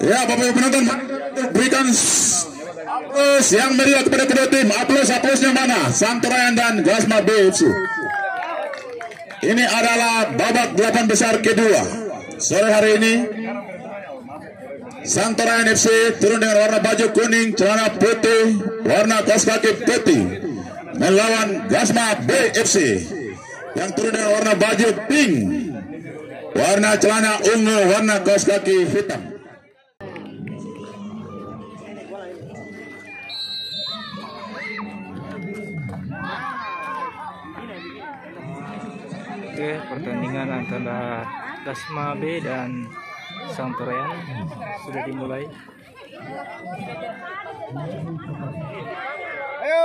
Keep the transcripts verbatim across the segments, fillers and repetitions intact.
Ya Bapak penonton, berikan aplaus yang meriah kepada kedua tim. Aplaus-aplausnya mana? Sangtorayan dan Gasma B F C. Ini adalah babak delapan besar kedua sore hari ini. Sangtorayan F C turun dengan warna baju kuning, celana putih, warna kaos kaki putih, melawan Gasma B F C yang turun dengan warna baju pink, warna celana ungu, warna kaos kaki hitam. Oke, pertandingan antara Gasma B dan Sangtorayan sudah dimulai. Ayo.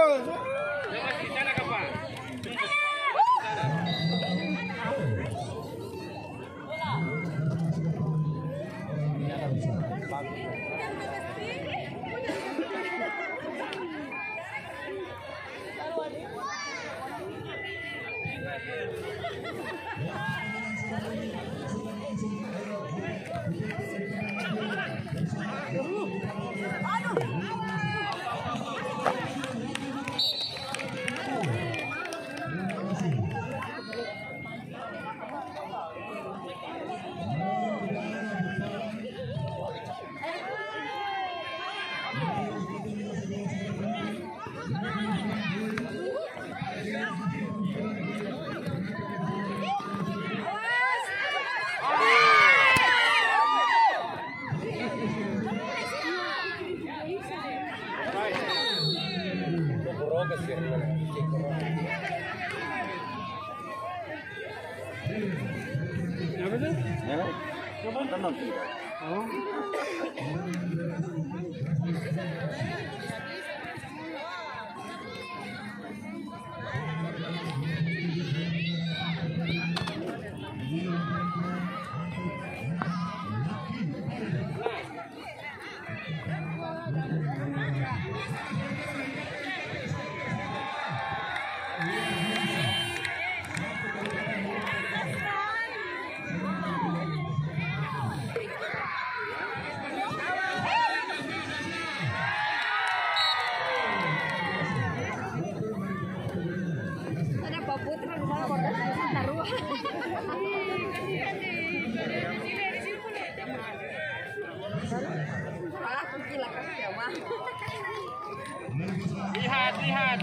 Lihat, lihat.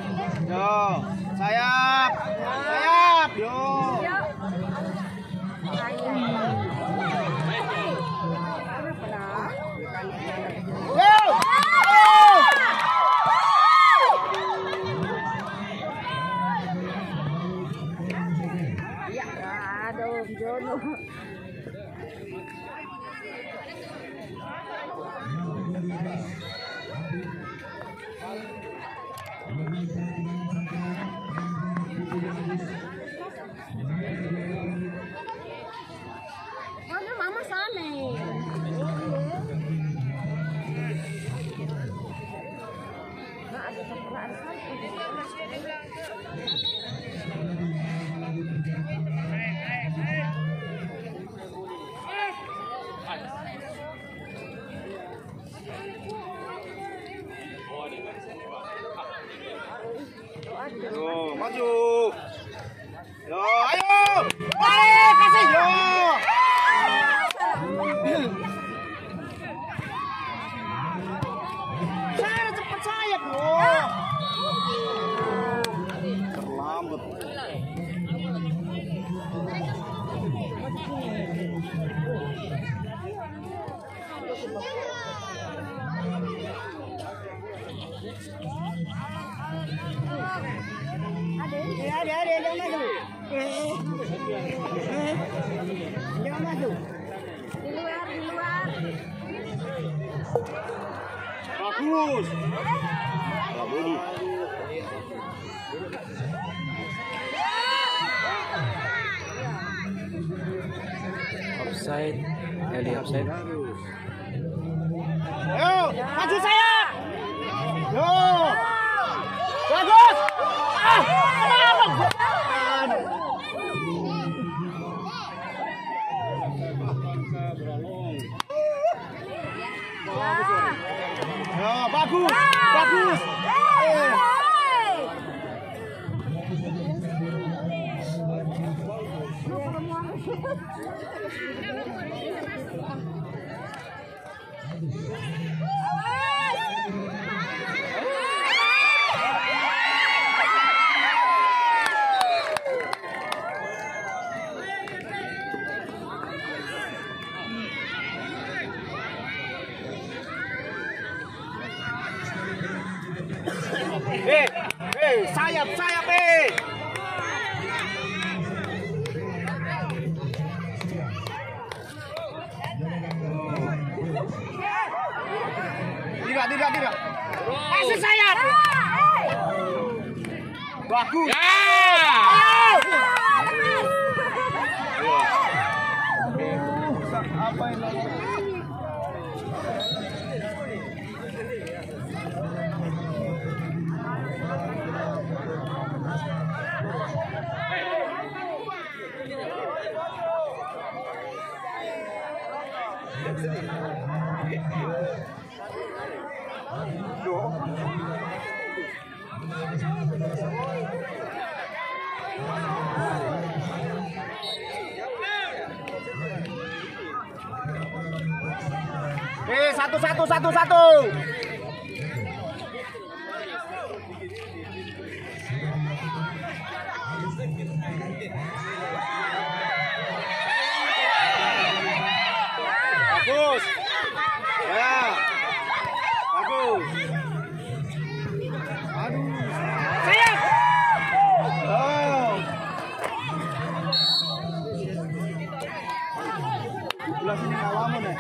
Yo, sayap, sayap, yo. Yo, maju. Yo, ayo. Ayo, kasih yo. Saya cepat saya kok. Terlambat. Ada ada jangan maju. Jangan maju. Di luar, di luar. Bagus. Offside. Eli offside. Yo, maju saya. Yo. Bagus. Ah. Beralong. Nah, bagus, ah, bagus. Hey, hey. Hey. Hei, hei, sayap, sayap, hei. Tidak, tidak, tidak. Masih sayap. Bagus. Apa ini? Eh, satu satu satu satu. Bagus. Ya. Bagus. Aduh. Sayap. Oh. Belah sini alaman ya.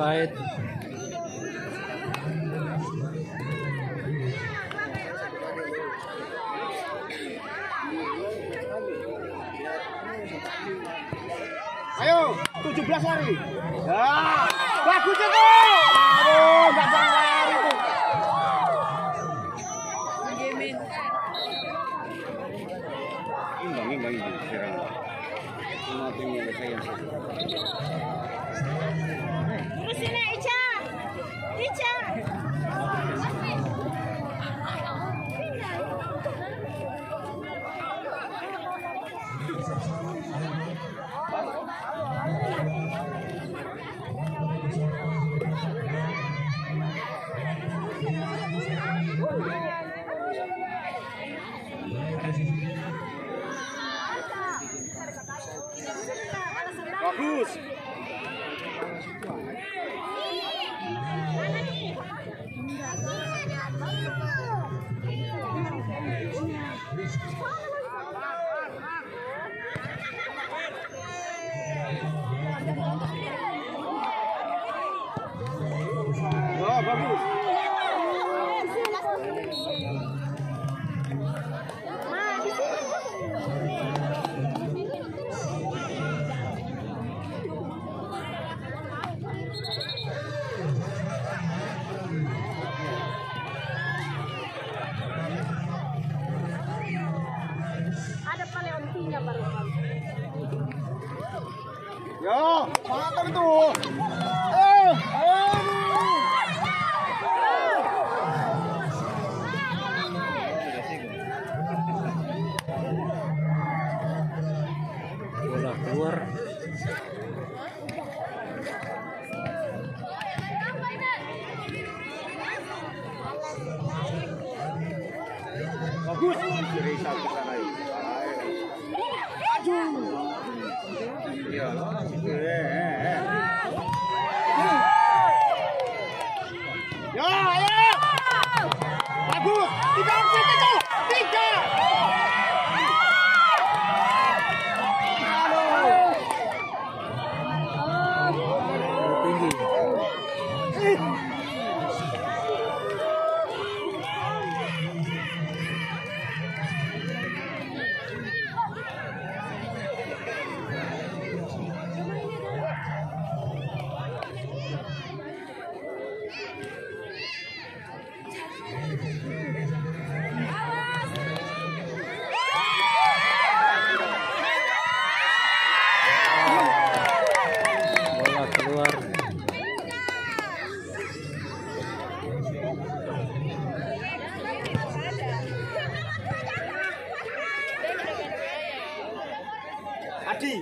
Side. Ayo, tujuh belas hari. Ah, bagus itu. Aduh, enggak salah hari itu. Imbang, imbang itu sekarang. Cuma punya saya yang satu. Sini Ica, Ica. Bagus. Oh, bagus. Ada paleontinya baru. Yo, mantap itu. Eh, ayo. Bola keluar. Bagus. Ya, ayo. Bagus. Tiga, tiga, tiga. Halo. Tinggi.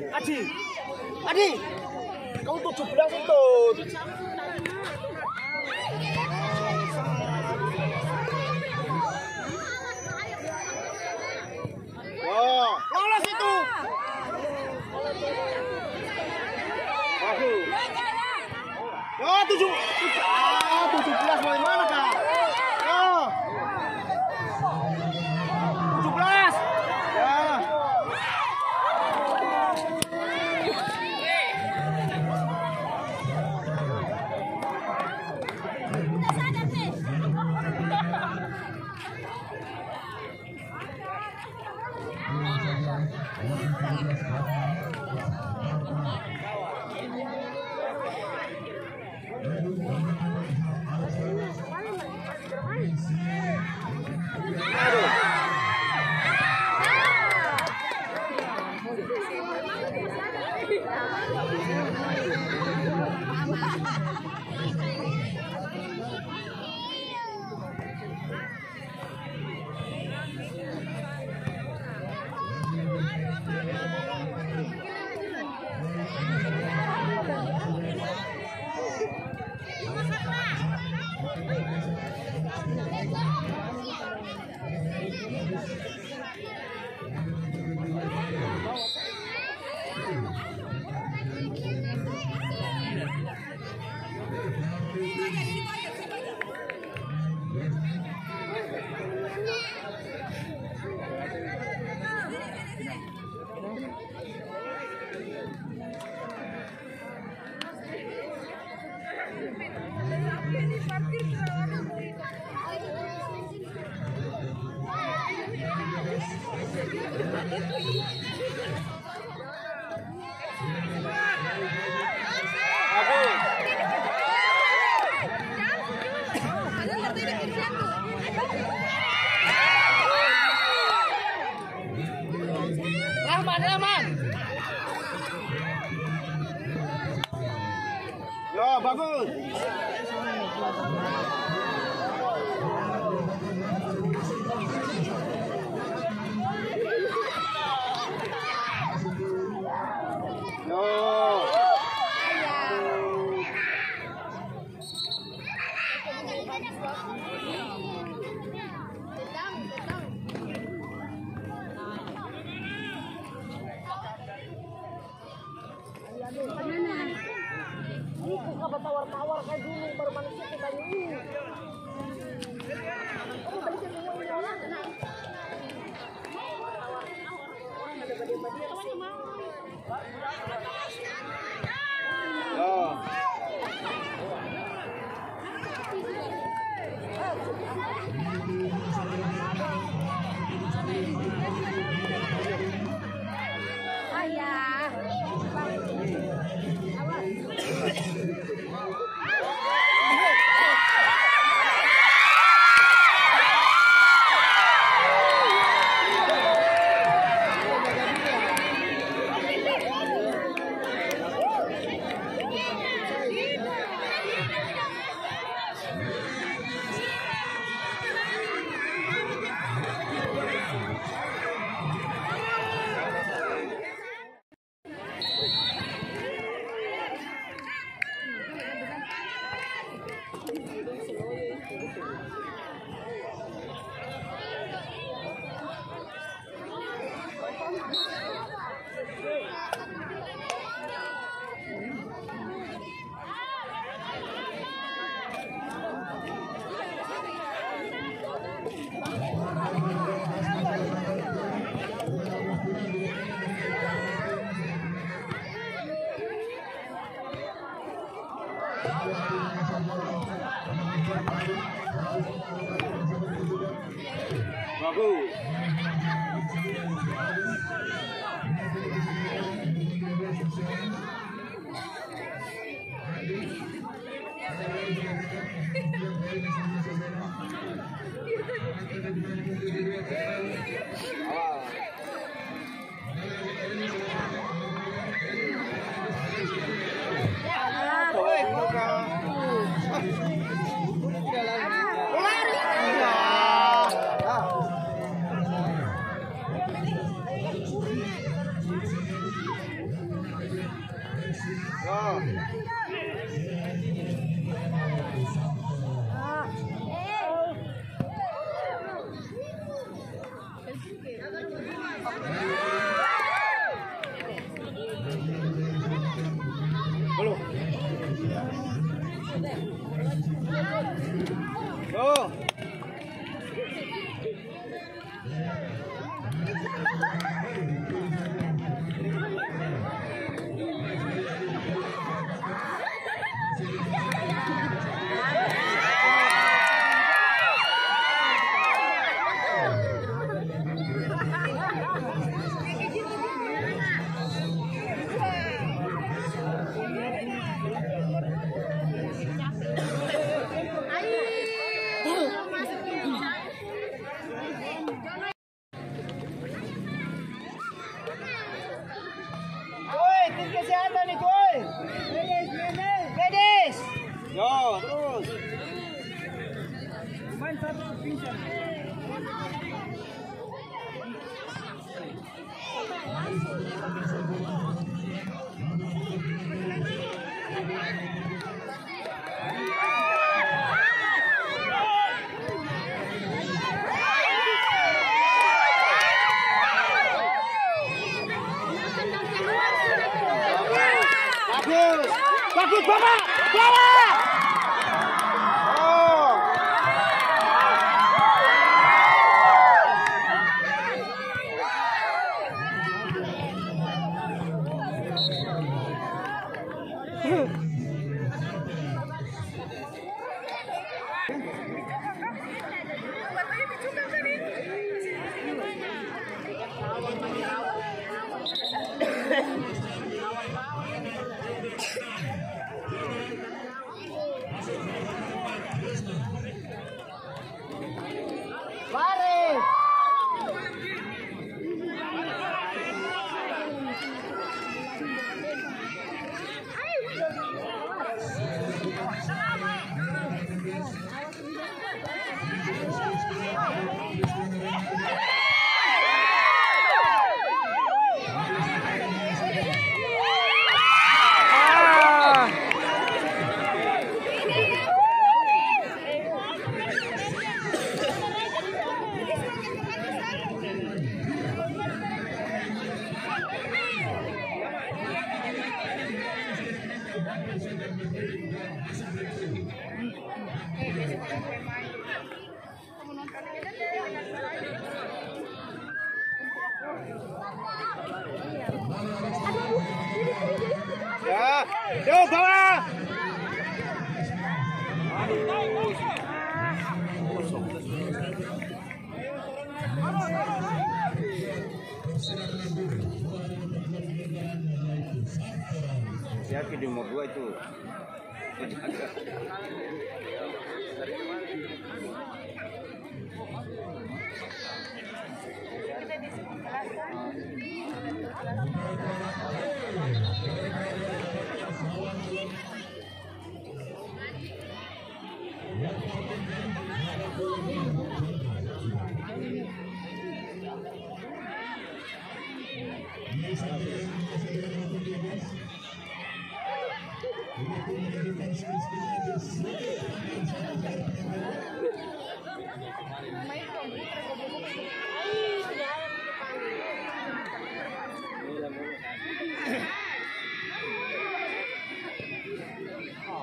Adi, Adi, kamu tujuh belas itu. Oh, lolos itu. Oh, tujuh, ah, tujuh belas dari mana kak? Oh, tujuh belas. Ya. Terima kasih.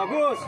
Bagus.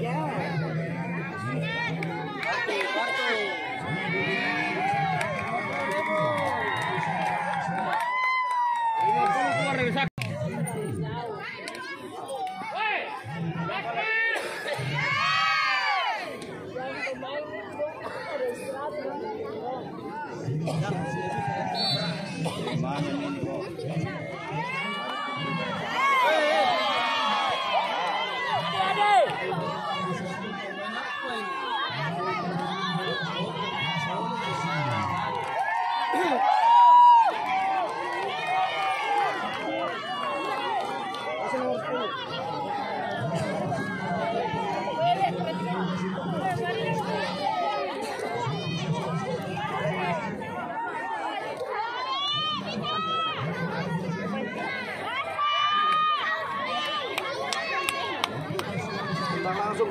Jangan sih. Langsung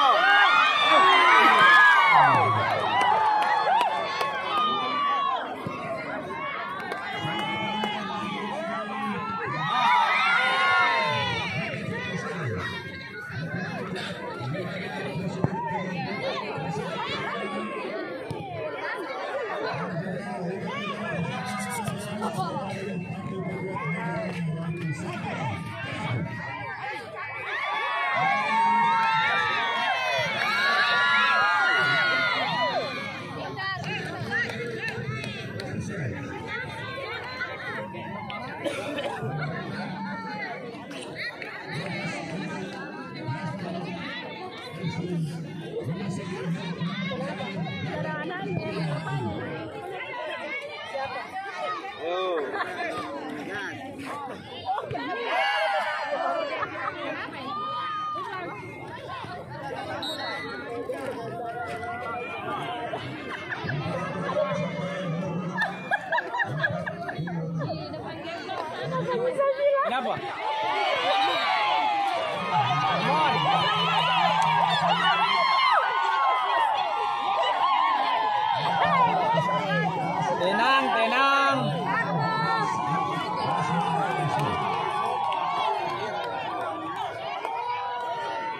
Tenang, tenang.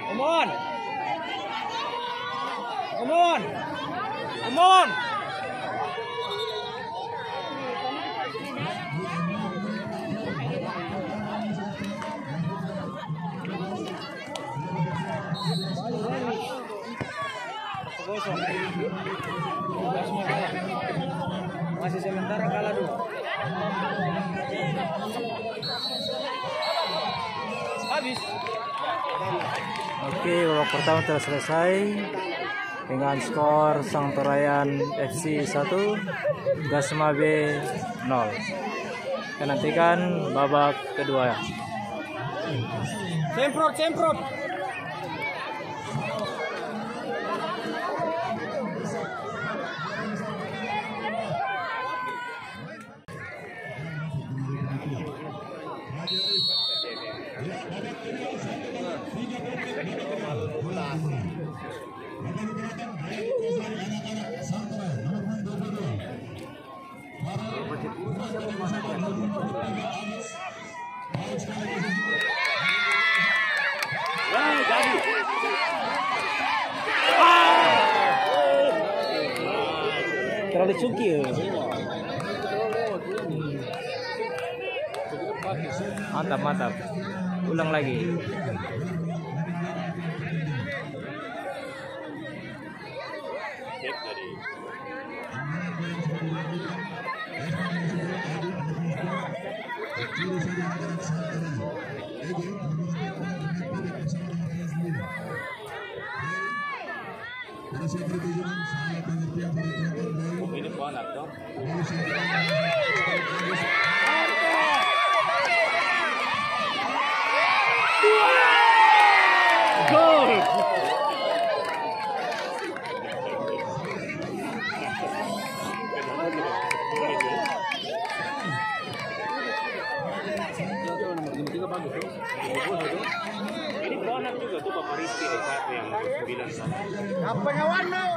Come on. Come on. Come on. Masih sementara kalah dulu. Habis. Oke, babak pertama telah selesai dengan skor Sangtorayan F C satu, Gasma B nol. Kita nantikan babak kedua. Semprot, semprot. Terlalu cuki ya. Mantap, mantap. Ulang lagi. Apa kawan mau?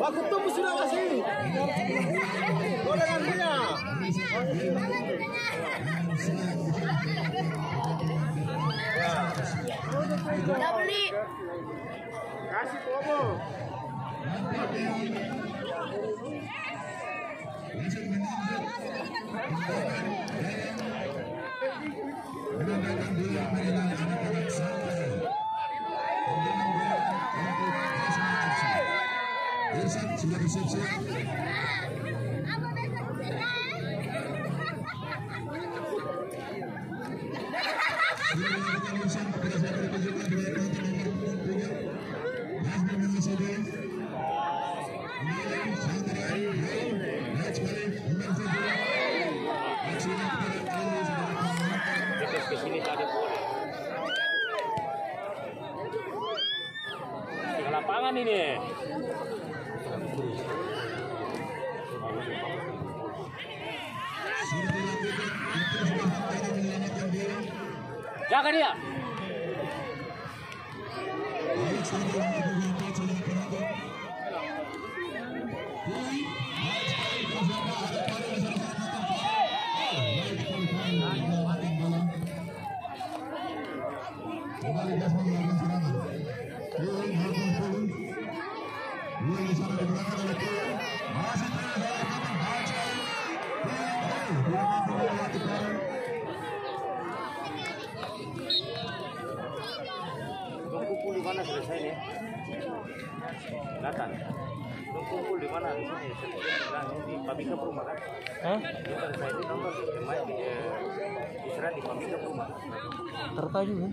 Waktu tunggu sudah kasih. Kau dengan punya. Sudah beli. Kasih promo. Menandakan bola mainan anak-anak Sangtorayan. Pemberian bola untuk Gasma B F C. Irsan sudah bersiap-siap. Lapangan ini. Jaga dia. Kembali Gasma melakukan serangan. Turun harga turun. Dua yang salah digunakan oleh turun. Masih terus dalam kata baca. Turun turun. Dua yang digunakan oleh turun. Dong kumpul di mana selesai ini? Datang. Dong kumpul di mana di sini? Di pabrik rumah kan? Hah? Selesai itu nomor main di Israel di pabrik rumah. Tertaju kan?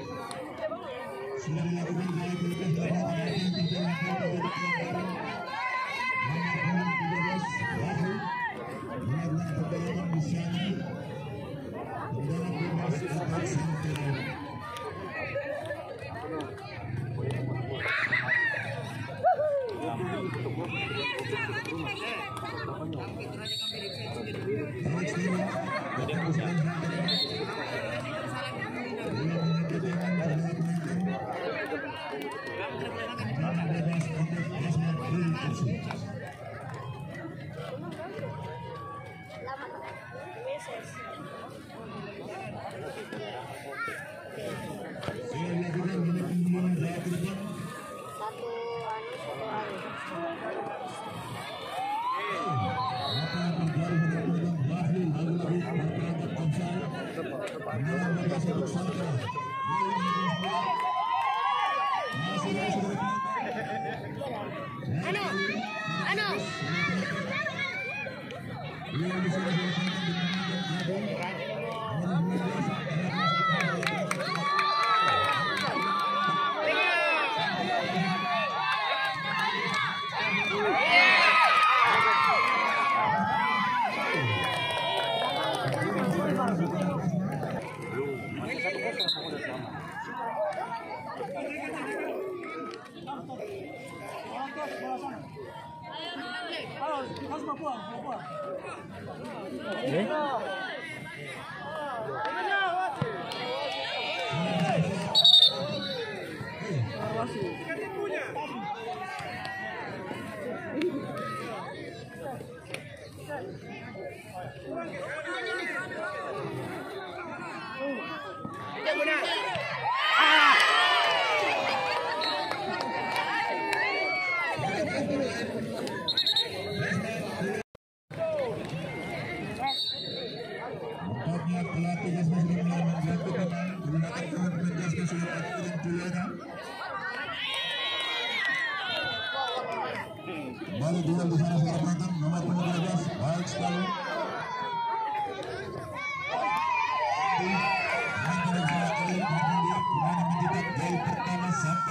Terima kasih.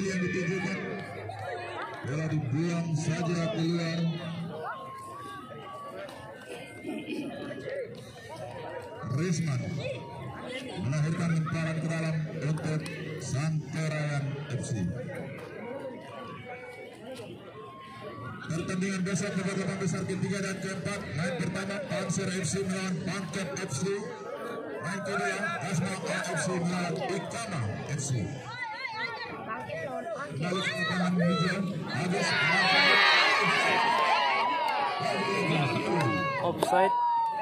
kembali yang ditujukan. Bola dibuang saja keluar. Risman melahirkan lemparan ke dalam untuk Sangtorayan F C. Pertandingan besok babak besar ketiga dan keempat. Main pertama Pansir F C melawan Pangkep F C. Main kedua Gasma F C melawan Ikana F C. Kembali ke tangan hijau. Habis offside.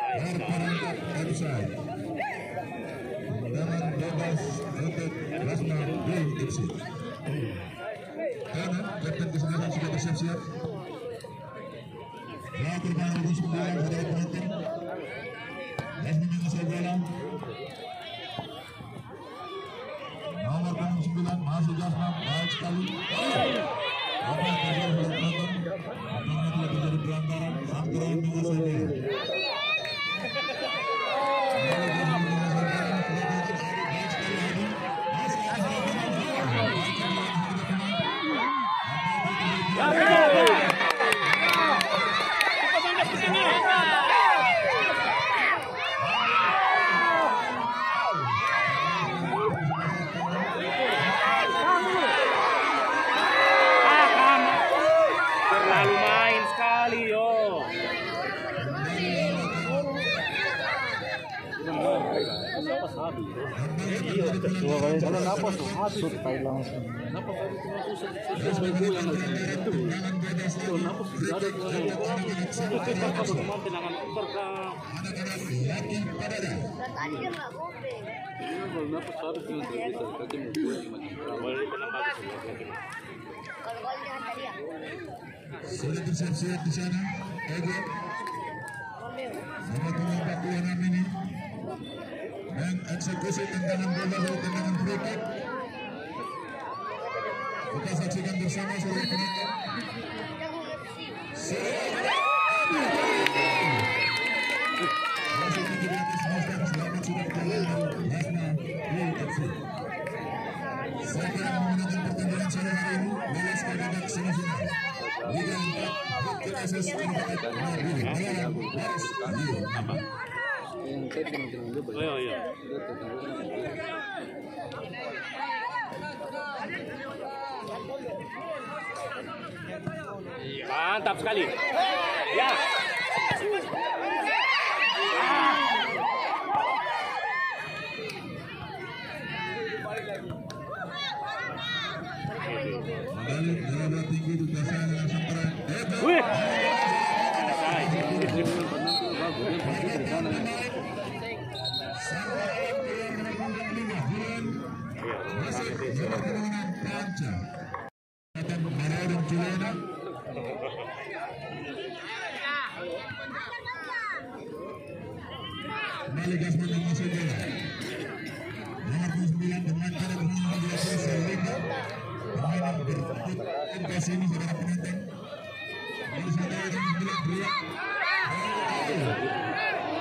Berperangkat offside. Dengan bebas untuk Gasma B F C. Karena kapten kesendirian sudah bersiap-siap. Nah, terbang lebih sembilan dari penonton. Dan menyusui bola. Nomor punggung sembilan masih Gasma baik sekali. Apa terjadi oleh penonton? Apakah telah terjadi pelanggaran? Sangtorayan menguasai bola. Sudah bersiap-siap di sana, Ego. Sama penampak keluaran ini. Dan eksekusi tendangan bola lalu tendangan free kick. Kita saksikan bersama seluruh penonton. Masih di atas master, selamat sudah berlalu Gasma B F C. Setelah memenangkan pertandingan sore hari ini, lolos ke babak semifinal Liga empat Bukit Ases Universitas Madrid melawan Baris Lyon. Oh iya. Mantap sekali. Ya. Wih. Kembali Gasma menguasai bola. Nomor sembilan dengan cara bermain yang solid. Pemain berputar ke sini saudara penonton. Lalu saudara dengan teriak-teriak.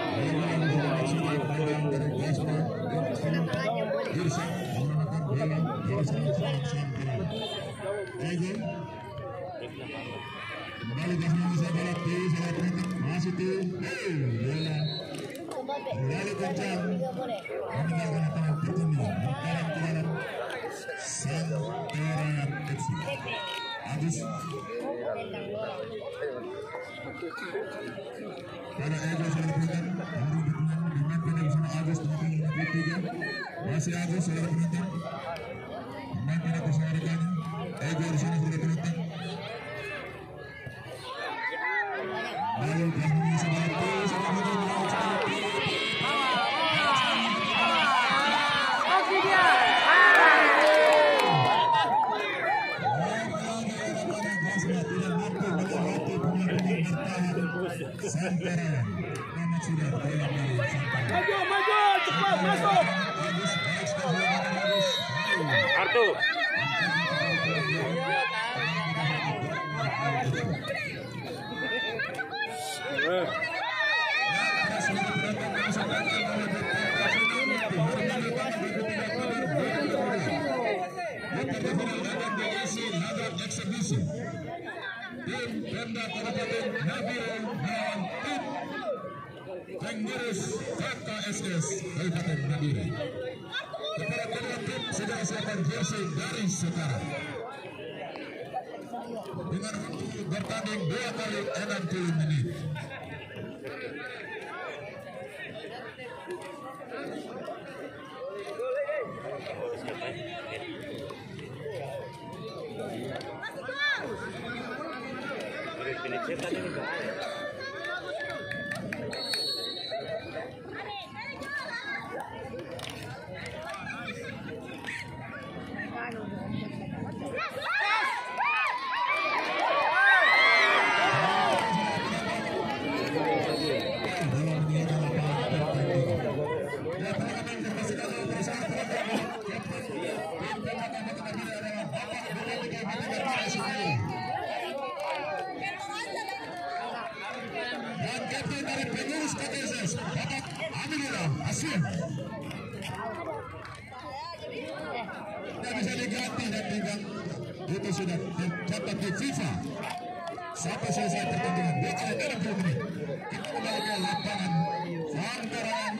Kembali Gasma menguasai bola. Tuh saudara penonton masih tuh. Bola. Lalu kencang meninggalkan tangan pertandingan mentaran ke dalam Sangtorayan F C. Agus pada Ego saudara penonton baru dukungan dimainkan dari sana Agus dua puluh tiga masih Agus saudara penonton dimainkan dari sana rekannya Ego di sana saudara penonton lalu Gasma saudara penonton Sangtorayan amat sudah dalam maju maju cepat masuk kartu langsung. Tim Pemda Kabupaten Nabire dan tim pengurus K K S S Kabupaten Nabire. Kepada tim sudah silakan bersih dari sekarang. Dengan waktu bertanding dua kali enam puluh menit. Itu sudah tercatat di FIFA. Sampai selesai pertandingan dua puluh menit. Kita kembali ke lapangan Sangtorayan F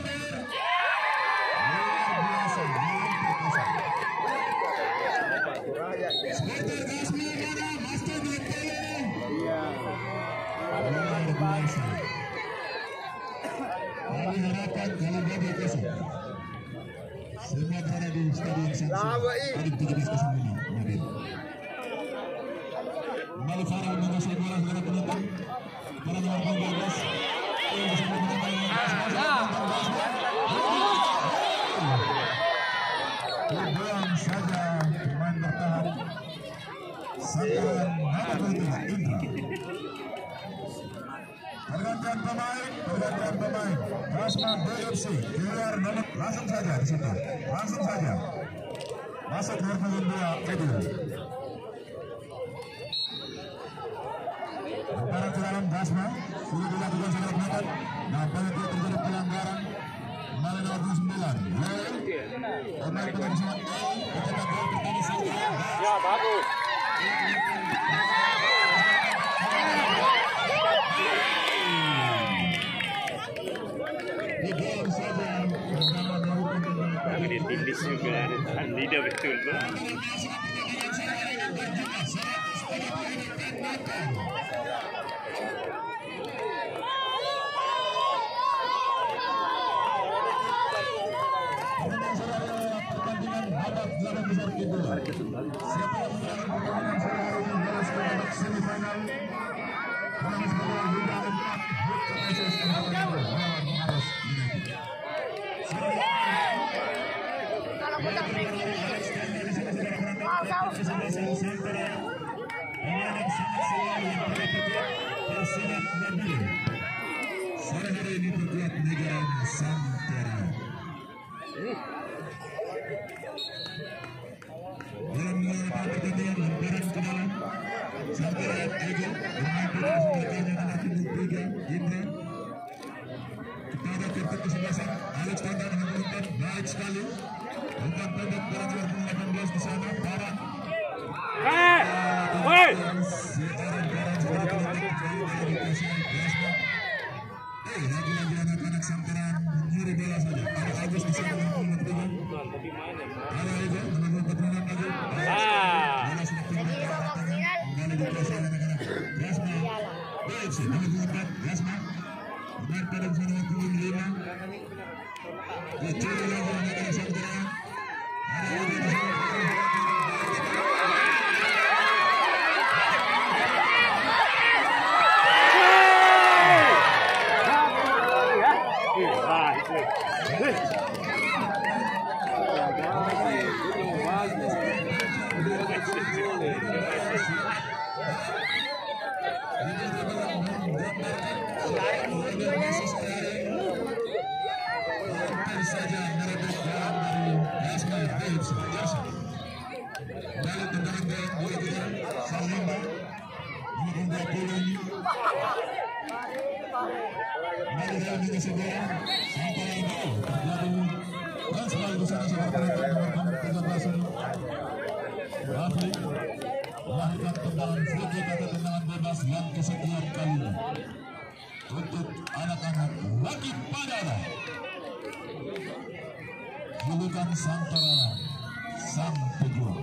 berada di stadion saja pemain bertahan pergantian pemain, pergantian pemain. Gasma B F C keluar nomor langsung saja di situ, langsung saja. Masuk nomor dua itu. Para dalam Gasma sudah dilakukan secara benar. Nah, pada itu terjadi pelanggaran melalui nomor sembilan. Pemain pengusaha gol, kita gol pertama saja. Ya, bagus. Ini juga anda betul kan? Ada Gasma B F C nomor Gasma nomor dua puluh lima dicoba lagi oleh Sangtorayan. Untuk anak-anak lagi pada julukan Sangtorayan sang pejuang.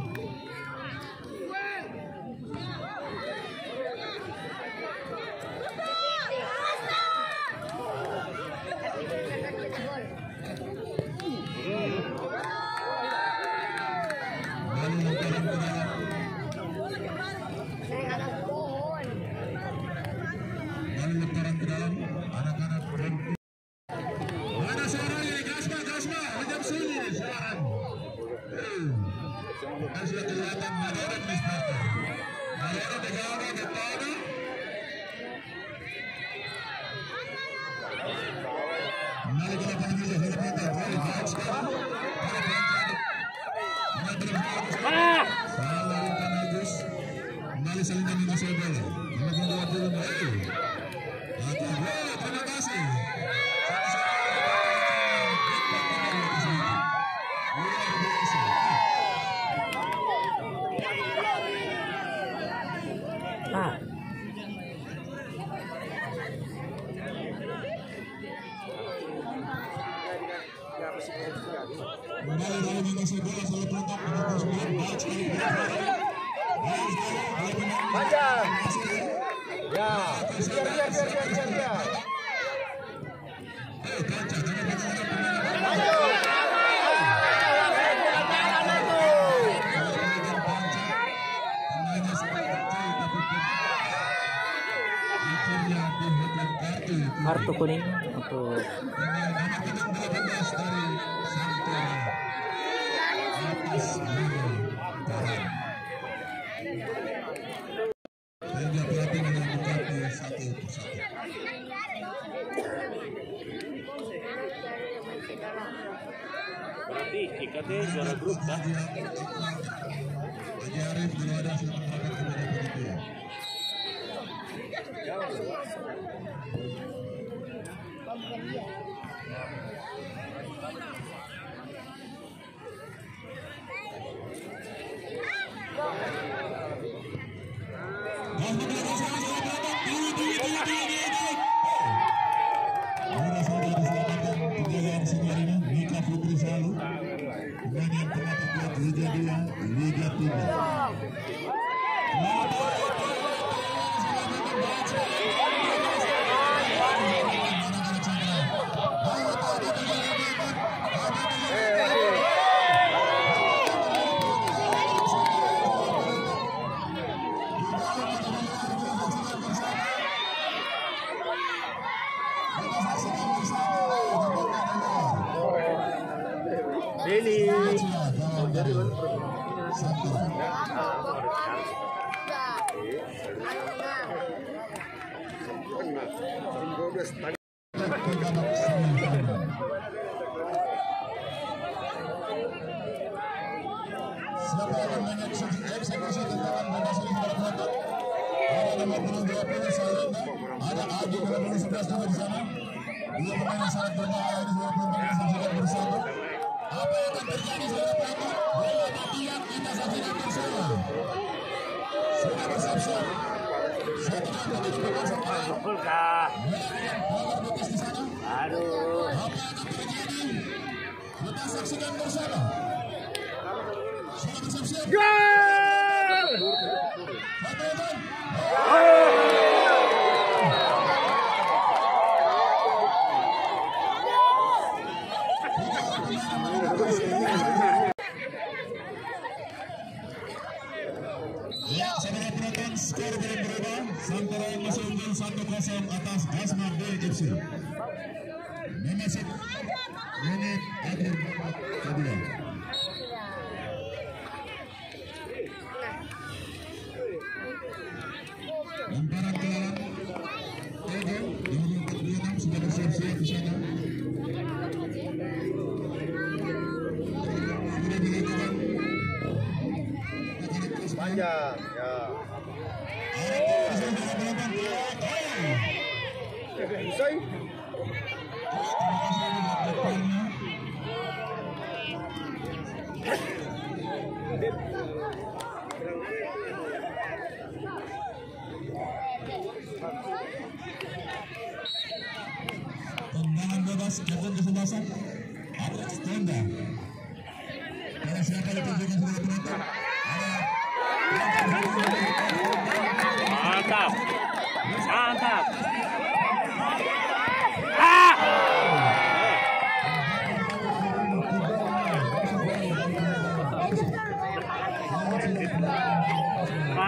Kartu kuning untuk berarti I K T juara grup kan? Gol! Skor belum berubah. Sangtorayan masih unggul satu kosong atas Gasma B F C. Memasuki menit akhir babak kedua. Lemparan ke Tejo di menit ke-enam sudah bersiap-siap di sana. Sudah dilakukan panjang ya. Tendangan bebas captain kesebelasan harus tendang. Kalau siapa ditunjukkan sebagai penentu? Mantap, mantap.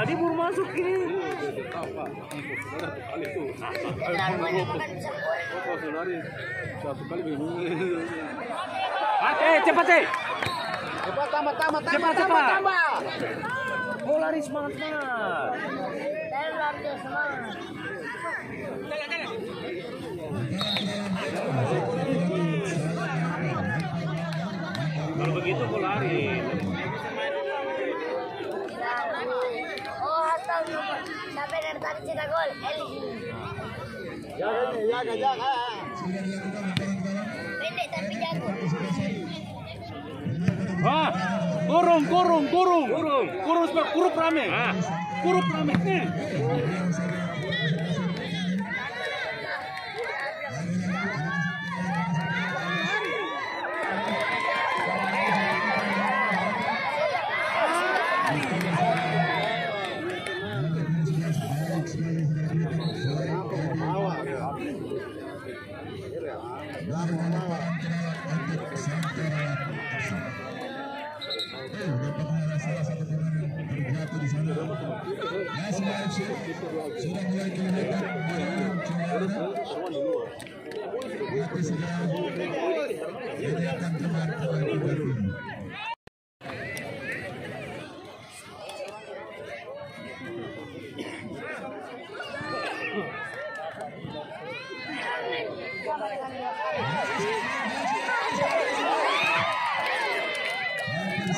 Tadi baru masuk ini. Apa? Kali itu. Satu kali bingung. Oke, cepat sih. Cepat tambah tambah tambah tambah tambah. Oh, lari semangat semangat. Kalau begitu aku lari. Ah, kurung, kurung, kurung, kurung, kurung, kurung rame, kurung rame. Sudah mulai kelihatan peluang juara. Tapi segera ini akan terlihat oleh kedua tim.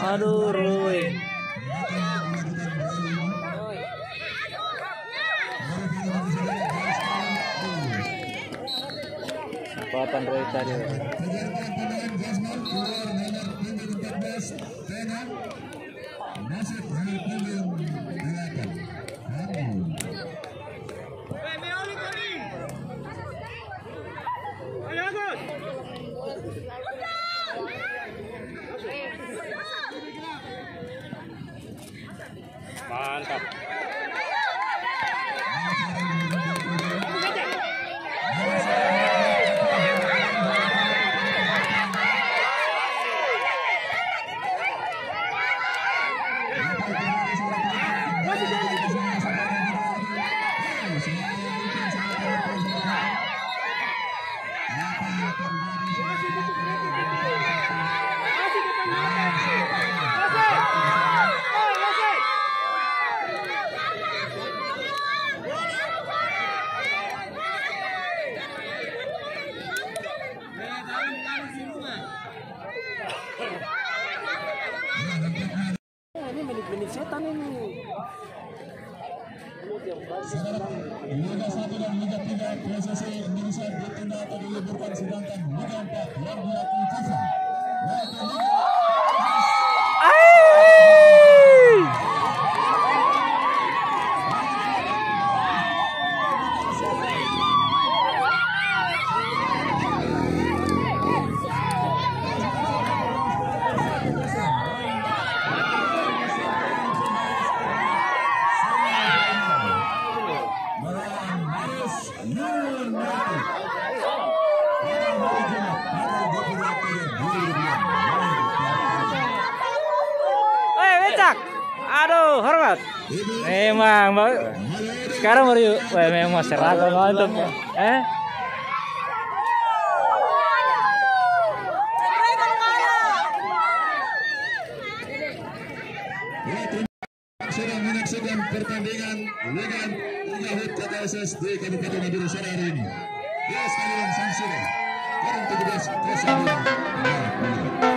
Aduh, Roy. Kekuatan Roy tadi. Mantap. Setan ini. Liga satu dan Liga tiga prosesi Indonesia ditunda atau diliburkan, sedangkan Liga empat yang dilakukan FIFA. Terima kasih. Memang, sekarang baru yuk. Wah, memang serah mantap. Eh? Sedang menyaksikan pertandingan Liga Liga Hut K K S S di Kabupaten Madura sore hari ini. Dia sekalian sanksi. Kurang tujuh belas persen.